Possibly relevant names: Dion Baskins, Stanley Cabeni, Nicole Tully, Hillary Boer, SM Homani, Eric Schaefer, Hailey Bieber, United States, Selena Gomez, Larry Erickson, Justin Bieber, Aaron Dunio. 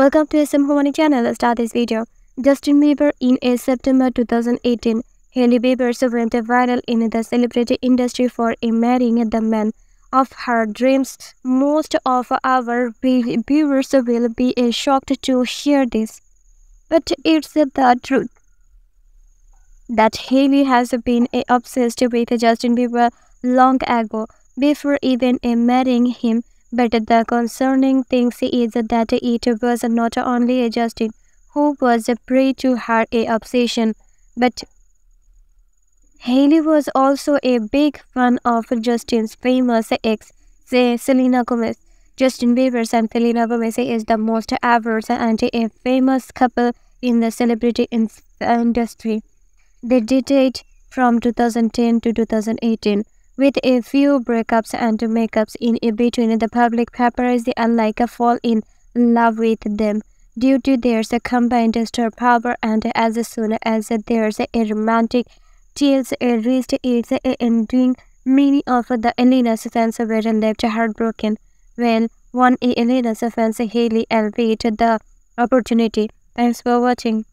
Welcome to SM Homani channel. Let's start this video. Justin Bieber in a September 2018. Hailey Bieber went viral in the celebrity industry for marrying the man of her dreams. Most of our viewers will be shocked to hear this, but it's the truth that Hailey has been obsessed with Justin Bieber long ago, before even marrying him. But the concerning thing is that it was not only Justin who was a prey to her obsession, but Hailey was also a big fan of Justin's famous ex, Selena Gomez. Justin Bieber and Selena Gomez is the most averse and a famous couple in the celebrity industry. They dated from 2010 to 2018, with a few breakups and makeups in between. The public paparazzi alike fall in love with them due to their combined star power, and as soon as there's a romantic tales reached its ending, many of the Elena's fans were left heartbroken. Well, one Elena's fans, Hailey, elevated the opportunity. Thanks for watching.